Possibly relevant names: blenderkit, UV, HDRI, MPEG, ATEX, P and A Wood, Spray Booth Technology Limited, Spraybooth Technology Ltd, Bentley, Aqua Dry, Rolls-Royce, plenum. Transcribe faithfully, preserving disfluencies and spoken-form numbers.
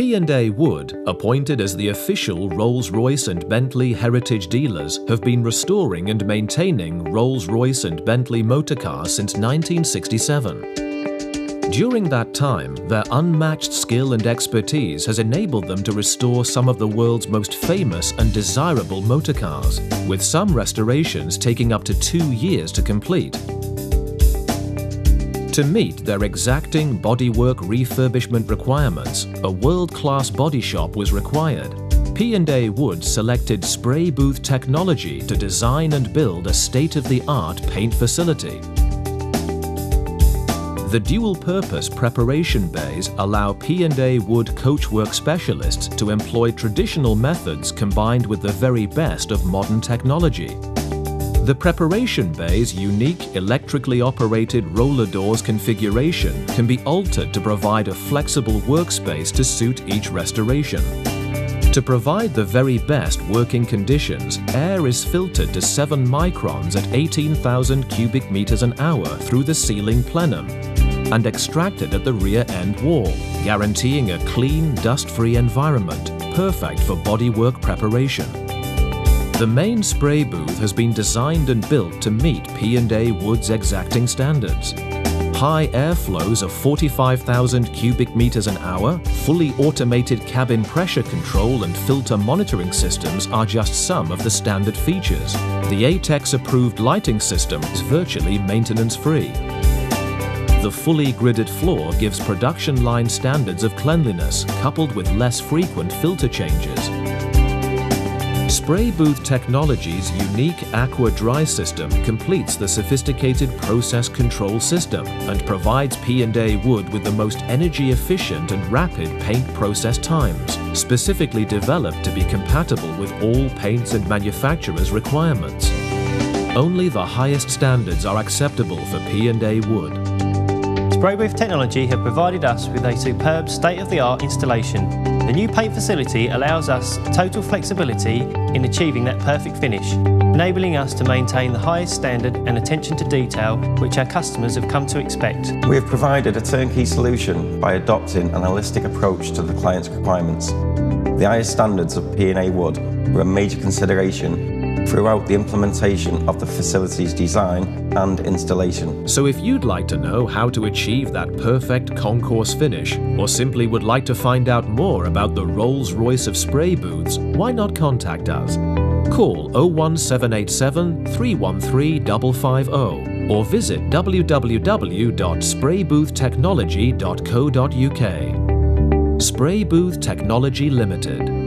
P and A Wood, appointed as the official Rolls-Royce and Bentley heritage dealers, have been restoring and maintaining Rolls-Royce and Bentley motorcars since nineteen sixty-seven. During that time, their unmatched skill and expertise has enabled them to restore some of the world's most famous and desirable motorcars, with some restorations taking up to two years to complete. To meet their exacting bodywork refurbishment requirements, a world-class body shop was required. P and A Wood selected Spray Booth Technology to design and build a state-of-the-art paint facility. The dual-purpose preparation bays allow P and A Wood coachwork specialists to employ traditional methods combined with the very best of modern technology. The preparation bay's unique electrically operated roller doors configuration can be altered to provide a flexible workspace to suit each restoration. To provide the very best working conditions, air is filtered to seven microns at eighteen thousand cubic meters an hour through the ceiling plenum and extracted at the rear end wall, guaranteeing a clean, dust-free environment perfect for bodywork preparation. The main spray booth has been designed and built to meet P and A Wood's exacting standards. High airflows of forty-five thousand cubic meters an hour, fully automated cabin pressure control and filter monitoring systems are just some of the standard features. The ATEX approved lighting system is virtually maintenance-free. The fully gridded floor gives production line standards of cleanliness, coupled with less frequent filter changes. Spray Booth Technology's unique Aqua Dry system completes the sophisticated process control system and provides P and A Wood with the most energy-efficient and rapid paint process times, specifically developed to be compatible with all paints and manufacturers' requirements. Only the highest standards are acceptable for P and A Wood. Spraybooth Technology have provided us with a superb state-of-the-art installation. The new paint facility allows us total flexibility in achieving that perfect finish, enabling us to maintain the highest standard and attention to detail which our customers have come to expect. We have provided a turnkey solution by adopting an holistic approach to the client's requirements. The highest standards of P and A Wood were a major consideration throughout the implementation of the facility's design and installation. So if you'd like to know how to achieve that perfect concourse finish, or simply would like to find out more about the Rolls-Royce of spray booths, why not contact us? Call oh one seven eight seven, three one three, five five zero or visit w w w dot spray booth technology dot co dot u k. Spray Booth Technology Limited.